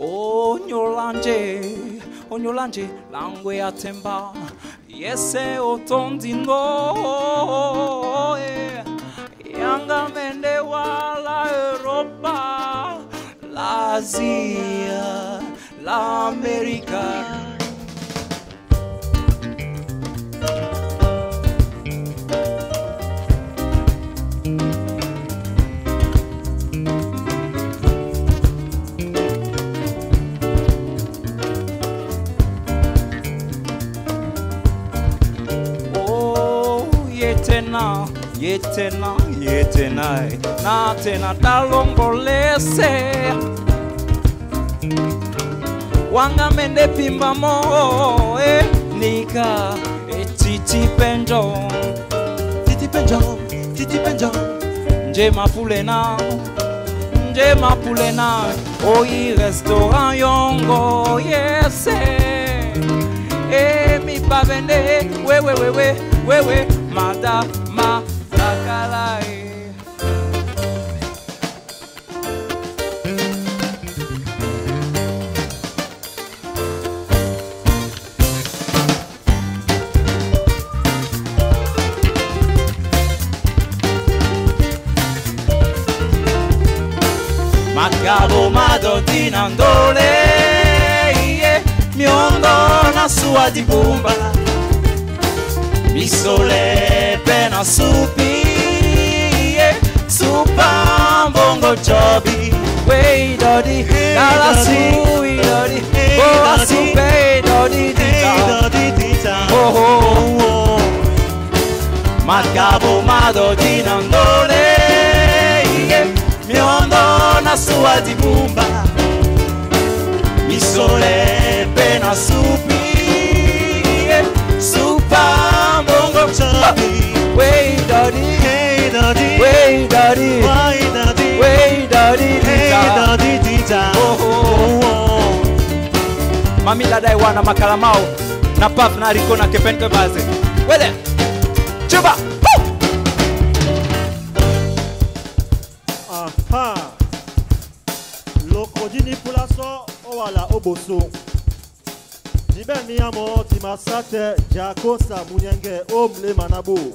Onyolanje, langue ya temba, yese otondingo, yanga mende wa la Europa, la Asia, la America. Yetena, na tena dalongo lese. Wanga mende pimba mo, nika, titi penjo. Nje mapulena, oi restaurant yongo yese. Mi pa vende, we, madama. Magabo madodinandole, miondo na sua di bumbala, misole pena supi. Super bongo chobi, wey dodi, dita, oh. Magabo madodi nandole, miondo na sua di bumba, misole pena supi, super bongo chobi, wey dodi. Way daddy, oh. Mami la daiwa na makalamau, na pap na riko na kepenke baze. Wele, chuba. Aha, lokodini pulaso owala oboso. Jibe miyamo timasate jakosa munyenge omle manabu.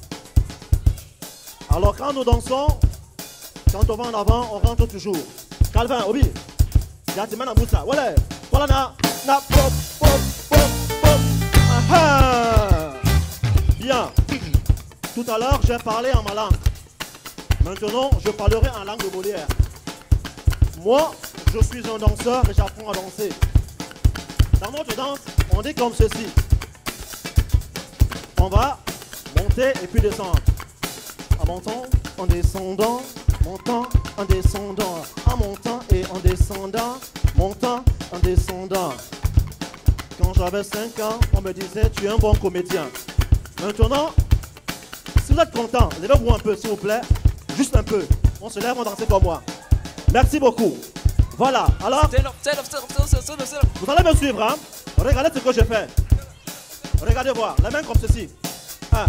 Alors quand nous dansons, quand on va en avant, on rentre toujours. Calvin, Obi, Yatimana la Moussa, voilà na, pop, aha. Bien, tout à l'heure j'ai parlé en ma langue. Maintenant, je parlerai en langue de Molière. Moi, je suis un danseur et j'apprends à danser. Dans notre danse, on dit comme ceci. On va monter et puis descendre. En montant, en descendant, montant, en descendant, en montant et en descendant, montant, en descendant. Quand j'avais 5 ans, on me disait tu es un bon comédien. Maintenant, si vous êtes content, levez-vous un peu s'il vous plaît, juste un peu. On se lève, on danse comme moi. Merci beaucoup. Voilà, alors, vous allez me suivre, hein? Regardez ce que je fais. Regardez voir, la main comme ceci. Un.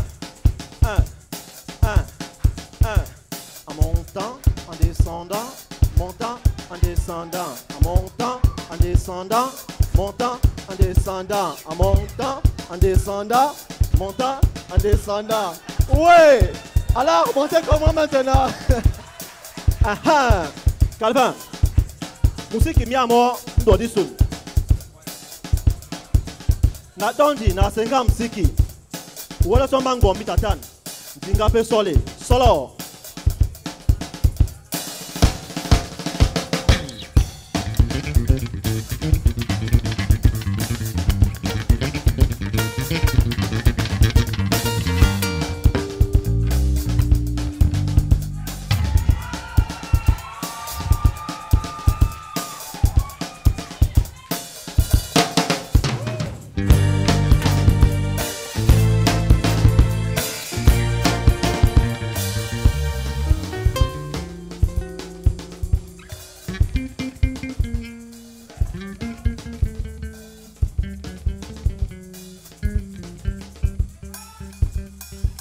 En montant, en descendant, montant, en descendant, en montant, en descendant, montant, en descendant, en montant, en descendant, montant, en descendant. Oui! Alors, montez comment maintenant? Calvin, vous savez qui m'a mort, vous doit dire ça. N'attendez, n'assengam siki. Ou alors, son bango, mitatan. Dingapé solé, solo.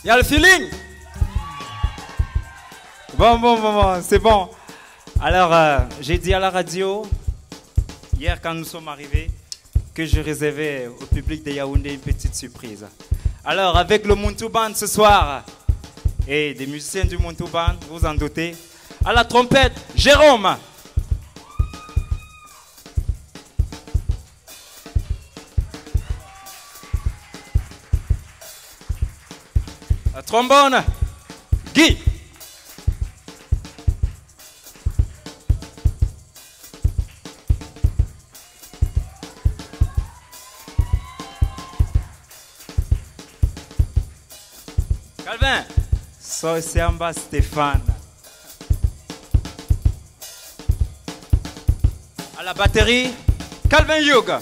Il y a le feeling. Bon, c'est bon. Alors, j'ai dit à la radio, hier quand nous sommes arrivés, que je réservais au public de Yaoundé une petite surprise. Alors, avec le Montauban ce soir, et des musiciens du Montauban, vous en doutez, à la trompette, Jérôme. La trombone, Guy. Calvin, c'est en bas Stéphane. À la batterie, Calvin Yug.